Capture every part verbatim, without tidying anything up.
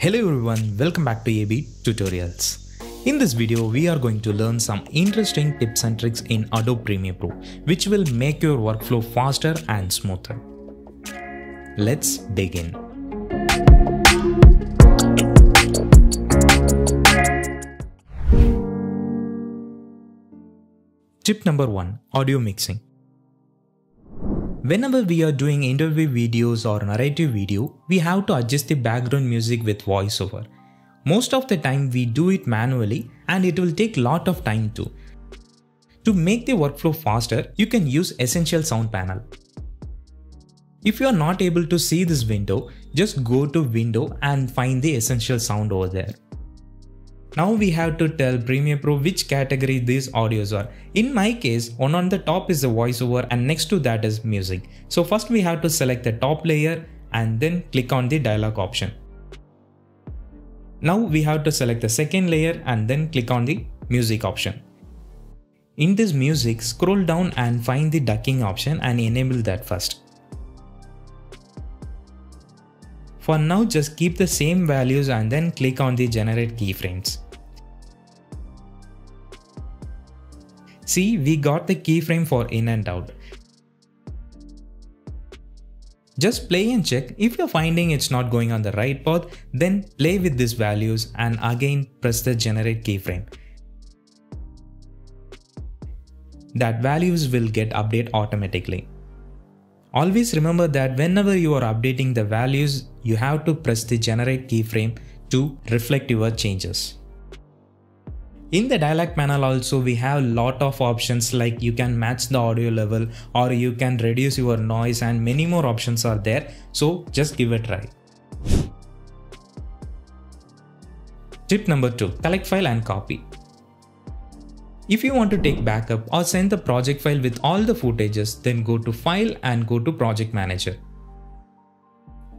Hello everyone, welcome back to A B Tutorials. In this video, we are going to learn some interesting tips and tricks in Adobe Premiere Pro, which will make your workflow faster and smoother. Let's begin. Tip number one, audio mixing. Whenever we are doing interview videos or narrative video, we have to adjust the background music with voiceover. Most of the time we do it manually and it will take lot of time too. To make the workflow faster, you can use Essential Sound panel. If you are not able to see this window, just go to Window and find the Essential Sound over there. Now we have to tell Premiere Pro which category these audios are. In my case, one on the top is the voiceover and next to that is music. So first we have to select the top layer and then click on the dialog option. Now we have to select the second layer and then click on the music option. In this music, scroll down and find the ducking option and enable that first. For now, just keep the same values and then click on the generate keyframes. See, we got the keyframe for in and out. Just play and check. If you're finding it's not going on the right path, then play with these values and again press the generate keyframe. That values will get updated automatically. Always remember that whenever you are updating the values, you have to press the generate keyframe to reflect your changes. In the dialog panel also, we have a lot of options like you can match the audio level or you can reduce your noise and many more options are there. So just give it a try. Tip number two, collect file and copy. If you want to take backup or send the project file with all the footages, then go to File and go to Project Manager.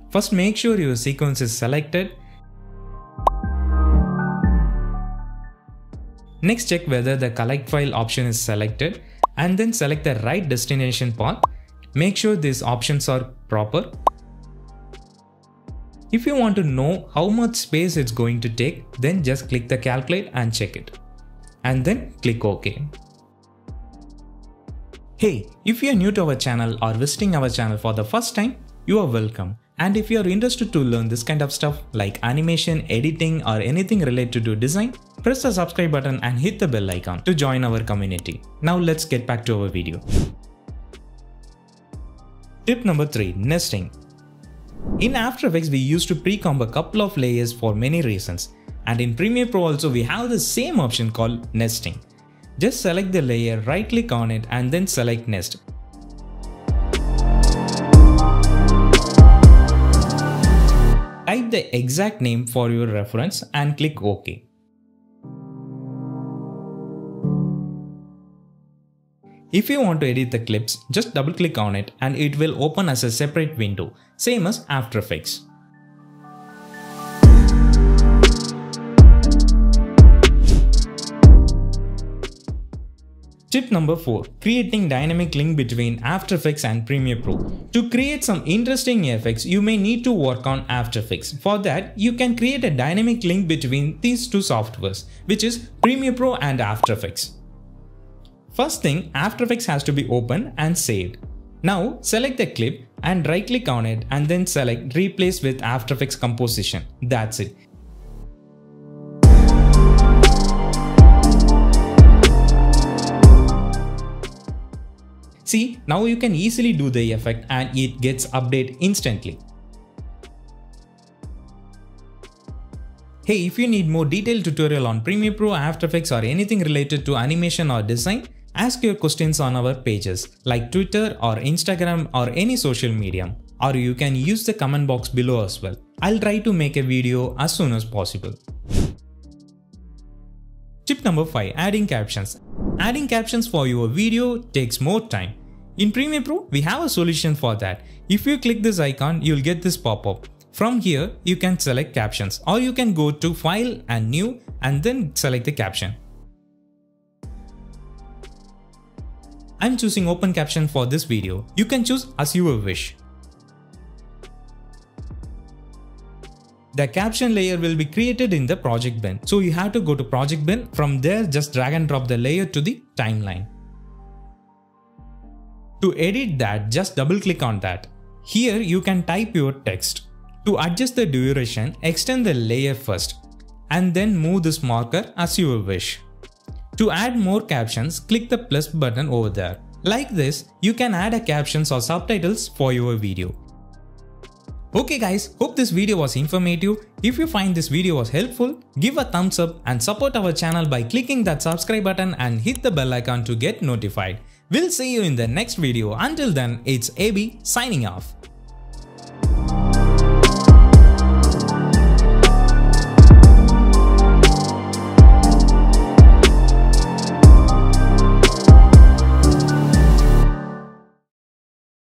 First, make sure your sequence is selected. Next, check whether the Collect File option is selected and then select the right destination path. Make sure these options are proper. If you want to know how much space it's going to take, then just click the Calculate and check it. And then click OK. Hey, if you are new to our channel or visiting our channel for the first time, you are welcome. And if you are interested to learn this kind of stuff like animation, editing or anything related to design, press the subscribe button and hit the bell icon to join our community. Now let's get back to our video. Tip number three, nesting. In After Effects, we used to pre-comb a couple of layers for many reasons. And in Premiere Pro also we have the same option called nesting. Just select the layer, right click on it and then select nest. Type the exact name for your reference and click OK. If you want to edit the clips, just double click on it and it will open as a separate window, same as After Effects. Tip number four, creating dynamic link between After Effects and Premiere Pro. To create some interesting effects, you may need to work on After Effects. For that, you can create a dynamic link between these two softwares, which is Premiere Pro and After Effects. First thing, After Effects has to be open and saved. Now, select the clip and right click on it and then select replace with After Effects composition. That's it. See, now you can easily do the effect and it gets updated instantly. Hey, if you need more detailed tutorial on Premiere Pro, After Effects or anything related to animation or design, ask your questions on our pages like Twitter or Instagram or any social medium, or you can use the comment box below as well. I'll try to make a video as soon as possible. Tip number five, adding captions. Adding captions for your video takes more time. In Premiere Pro, we have a solution for that. If you click this icon, you'll get this pop-up. From here, you can select captions or you can go to File and New and then select the caption. I'm choosing Open Caption for this video. You can choose as you wish. the caption layer will be created in the project bin. So you have to go to project bin. From there, just drag and drop the layer to the timeline. To edit that, just double click on that. Here you can type your text. To adjust the duration, extend the layer first and then move this marker as you wish. To add more captions, click the plus button over there. Like this, you can add a captions or subtitles for your video. Okay guys, hope this video was informative. If you find this video was helpful, give a thumbs up and support our channel by clicking that subscribe button and hit the bell icon to get notified. We'll see you in the next video. Until then, it's A B signing off.